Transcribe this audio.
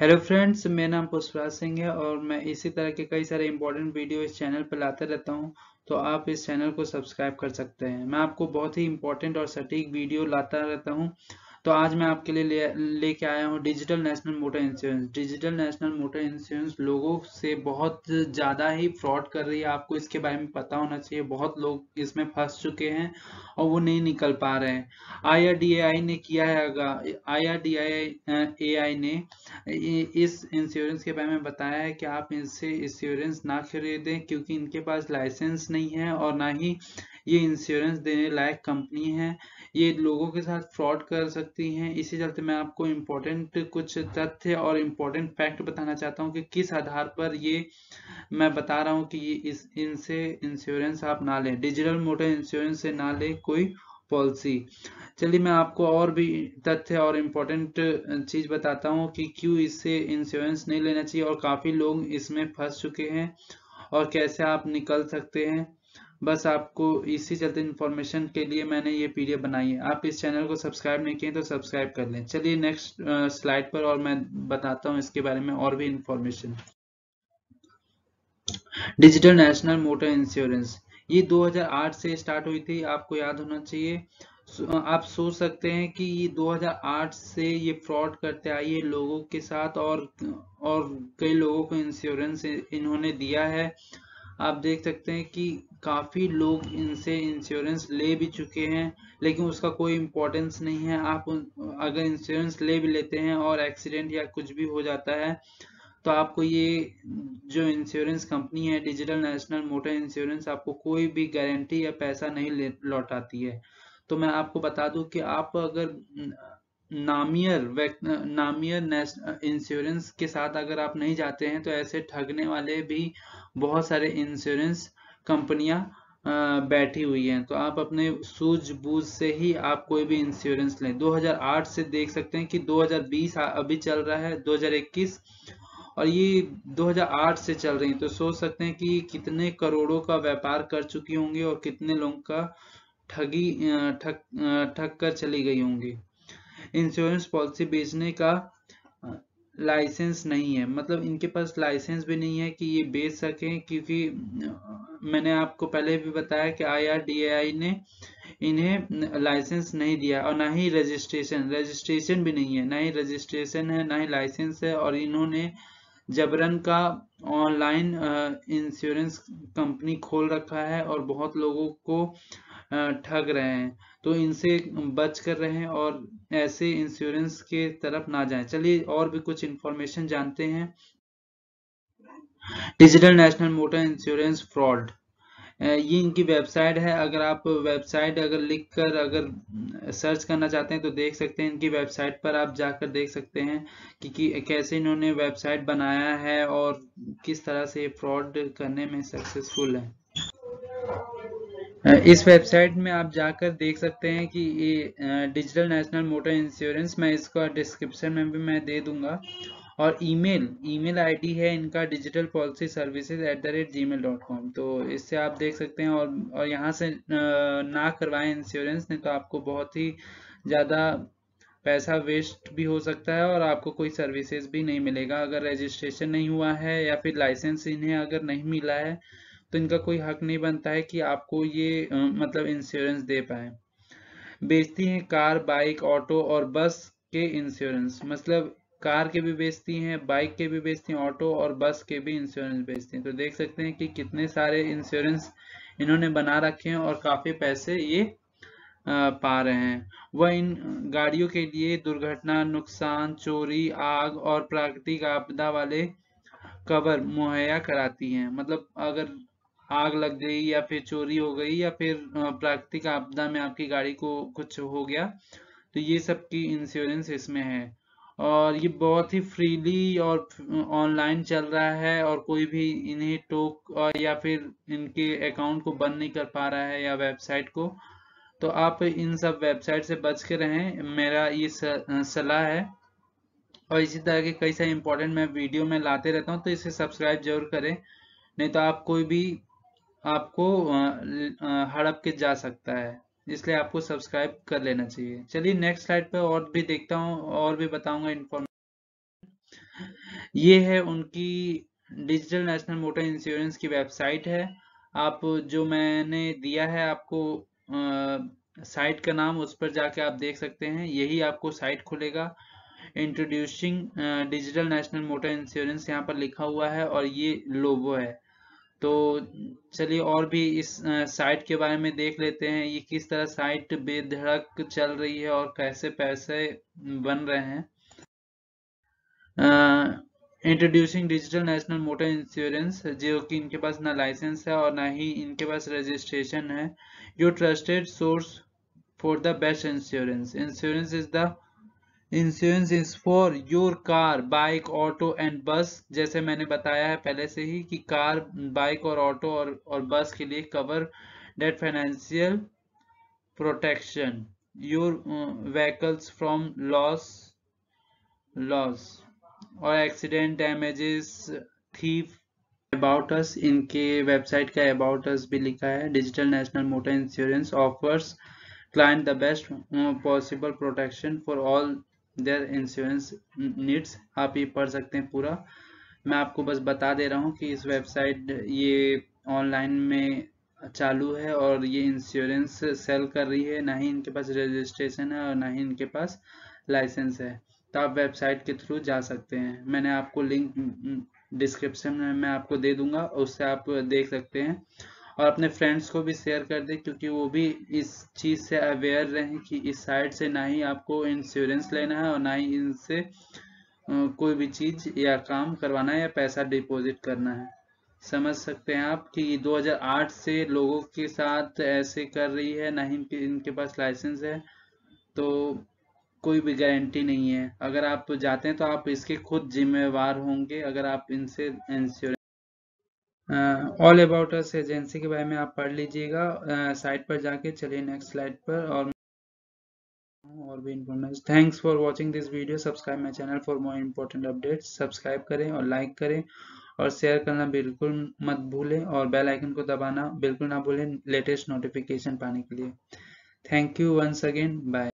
Hello friends, मेरा नाम पुष्पराज सिंह है और मैं इसी तरह के कई सारे इंपॉर्टेंट वीडियो इस चैनल पर लाते रहता हूं, तो आप इस चैनल को सब्सक्राइब कर सकते हैं। मैं आपको बहुत ही इंपॉर्टेंट और सटीक वीडियो लाता रहता हूं, तो आज मैं आपके लिए लेके आया हूं digital national motor insurance. Digital national motor insurance लोगों से बहुत ज़्यादा ही फ्रॉड कर रही है, आपको इसके बारे में पता होना चाहिए। बहुत लोग इसमें फंस चुके हैं और वो नहीं निकल पा रहे हैं। IRDAI ने किया है, IRDAI ने इस इंश्योरेंस के बारे में बताया है कि आप इनसे इंश्योरेंस ना खरीदें, क्योंकि इनके पास लाइसेंस नहीं है और ना ही ये इंश्योरेंस देने लायक कंपनी है। ये लोगों के साथ फ्रॉड कर सकती हैं। इसी चलते मैं आपको इम्पोर्टेंट कुछ तथ्य और इम्पोर्टेंट फैक्ट बताना चाहता हूँ कि किस आधार पर ये मैं बता रहा हूँ कि इनसे इंश्योरेंस आप ना लें, डिजिटल मोटर इंश्योरेंस से ना लें कोई पॉलिसी। चलिए मैं आपको और भी तथ्य और इम्पोर्टेंट चीज़ बताता हूँ कि क्यों इससे इंश्योरेंस नहीं लेना चाहिए और काफ़ी लोग इसमें फंस चुके हैं और कैसे आप निकल सकते हैं। बस आपको इसी चलते इन्फॉर्मेशन के लिए मैंने ये पीडीएफ बनाई है। आप इस चैनल को सब्सक्राइब नहीं किए तो सब्सक्राइब कर लें। चलिए नेक्स्ट स्लाइड पर और मैं बताता हूँ इसके बारे में और भी information. Digital national motor insurance ये 2008 से स्टार्ट हुई थी, आपको याद होना चाहिए। आप सोच सकते हैं कि ये 2008 से ये फ्रॉड करते आई है लोगों के साथ और कई लोगों को इंश्योरेंस इन्होंने दिया है। आप देख सकते हैं कि काफ़ी लोग इनसे इंश्योरेंस ले भी चुके हैं, लेकिन उसका कोई इम्पोर्टेंस नहीं है। आप अगर इंश्योरेंस ले भी लेते हैं और एक्सीडेंट या कुछ भी हो जाता है, तो आपको ये जो इंश्योरेंस कंपनी है डिजिटल नेशनल मोटर इंश्योरेंस आपको कोई भी गारंटी या पैसा नहीं लौटाती है। तो मैं आपको बता दूं कि आप अगर नामियर इंश्योरेंस के साथ अगर आप नहीं जाते हैं, तो ऐसे ठगने वाले भी बहुत सारे इंश्योरेंस कंपनियां बैठी हुई हैं। तो आप अपने सूझबूझ से ही आप कोई भी इंश्योरेंस लें। 2008 से देख सकते हैं कि 2020 अभी चल रहा है, 2021, और ये 2008 से चल रही है। तो सोच सकते हैं कि कितने करोड़ों का व्यापार कर चुकी होंगी और कितने लोगों का ठग कर चली गई होंगी। इंश्योरेंस पॉलिसी बेचने का लाइसेंस नहीं है, मतलब इनके पास लाइसेंस भी नहीं है कि ये बेच सकें, क्योंकि मैंने आपको पहले भी बताया कि IRDAI ने इन्हें लाइसेंस नहीं दिया और ना ही रजिस्ट्रेशन भी नहीं है, ना ही रजिस्ट्रेशन है ना ही लाइसेंस है। और इन्होंने जबरन का ऑनलाइन इंश्योरेंस कंपनी खोल रखा है और बहुत लोगों को ठग रहे हैं। तो इनसे बच कर रहे हैं और ऐसे इंश्योरेंस के तरफ ना जाएं। चलिए और भी कुछ इंफॉर्मेशन जानते हैं। Digital national motor insurance fraud, ये इनकी वेबसाइट है। अगर आप वेबसाइट अगर लिख कर अगर सर्च करना चाहते हैं तो देख सकते हैं, इनकी वेबसाइट पर आप जाकर देख सकते हैं कि कैसे इन्होंने वेबसाइट बनाया है और किस तरह से फ्रॉड करने में सक्सेसफुल है। इस वेबसाइट में आप जाकर देख सकते हैं कि ये डिजिटल नेशनल मोटर इंश्योरेंस, मैं इसका डिस्क्रिप्शन में भी मैं दे दूंगा। और ईमेल आईडी है इनका डिजिटल पॉलिसी सर्विसेज @gmail.com। तो इससे आप देख सकते हैं और यहाँ से ना करवाएं इंश्योरेंस, नहीं तो आपको बहुत ही ज़्यादा पैसा वेस्ट भी हो सकता है और आपको कोई सर्विसेज भी नहीं मिलेगा। अगर रजिस्ट्रेशन नहीं हुआ है या फिर लाइसेंस इन्हें अगर नहीं मिला है, तो इनका कोई हक नहीं बनता है कि आपको ये मतलब इंश्योरेंस दे पाए। बेचती हैं कार, बाइक, ऑटो और बस के इंश्योरेंस, मतलब कार के भी बेचती हैं, बाइक के भी बेचती हैं, ऑटो और बस के भी इंश्योरेंस बेचती हैं। तो देख सकते हैं कि कितने सारे इंश्योरेंस इन्होंने बना रखे हैं और काफ़ी पैसे ये पा रहे हैं। वह इन गाड़ियों के लिए दुर्घटना, नुकसान, चोरी, आग और प्राकृतिक आपदा वाले कवर मुहैया कराती हैं। मतलब अगर आग लग गई या फिर चोरी हो गई या फिर प्राकृतिक आपदा में आपकी गाड़ी को कुछ हो गया, तो ये सब की इंश्योरेंस इसमें है। और ये बहुत ही फ्रीली और ऑनलाइन चल रहा है और कोई भी इन्हें टोक और या फिर इनके अकाउंट को बंद नहीं कर पा रहा है या वेबसाइट को। तो आप इन सब वेबसाइट से बच के रहें, मेरा ये सलाह है। और इसी तरह के कई सारे इंपॉर्टेंट मैं वीडियो में लाते रहता हूँ, तो इसे सब्सक्राइब जरूर करें, नहीं तो आप कोई भी आपको हड़प के जा सकता है, इसलिए आपको सब्सक्राइब कर लेना चाहिए। चलिए नेक्स्ट स्लाइड पे और भी देखता हूँ और भी बताऊंगा इन्फॉर्मेशन। ये है उनकी डिजिटल नेशनल मोटर इंश्योरेंस की वेबसाइट है। आप जो मैंने दिया है आपको साइट का नाम, उस पर जाके आप देख सकते हैं। यही आपको साइट खुलेगा, introducing digital national motor insurance यहाँ पर लिखा हुआ है और ये लोगो है। तो चलिए और भी इस साइट के बारे में देख लेते हैं, ये किस तरह साइट बेधड़क चल रही है और कैसे पैसे बन रहे हैं। Introducing digital national motor insurance, जो कि इनके पास ना लाइसेंस है और ना ही इनके पास रजिस्ट्रेशन है। Your trusted source for the best insurance, insurance is for your car, bike, auto and bus. जैसे मैंने बताया है पहले से ही कि कार, बाइक और ऑटो और बस के लिए cover that financial protection your vehicles from loss और accident, damages, thief. About us, इनके वेबसाइट का अबाउट अस भी लिखा है। Digital national motor insurance offers client the best possible protection for all their insurance needs. आप ये पढ़ सकते हैं पूरा, मैं आपको बस बता दे रहा हूँ कि इस वेबसाइट ये ऑनलाइन में चालू है और ये इंश्योरेंस सेल कर रही है। ना ही इनके पास रजिस्ट्रेशन है और ना ही इनके पास लाइसेंस है, तो आप वेबसाइट के थ्रू जा सकते हैं। मैंने आपको लिंक डिस्क्रिप्शन में मैं आपको दे दूंगा, उससे आप देख सकते हैं। और अपने फ्रेंड्स को भी शेयर कर दें, क्योंकि वो भी इस चीज़ से अवेयर रहें कि इस साइट से ना ही आपको इंश्योरेंस लेना है और ना ही इनसे कोई भी चीज़ या काम करवाना है या पैसा डिपॉजिट करना है। समझ सकते हैं आप कि 2008 से लोगों के साथ ऐसे कर रही है, ना ही इनके पास लाइसेंस है, तो कोई भी गारंटी नहीं है। अगर आप जाते हैं तो आप इसके खुद जिम्मेवार होंगे अगर आप इनसे insurance. All about us agency के बारे में आप पढ़ लीजिएगा साइट पर जाके। चलिए नेक्स्ट स्लाइड पर और भी information. Thanks for watching this video. Subscribe my channel for more important updates. Subscribe करें और लाइक करें और शेयर करना बिल्कुल मत भूलें और बेल आइकन को दबाना बिल्कुल ना भूलें लेटेस्ट नोटिफिकेशन पाने के लिए। Thank you once again, bye.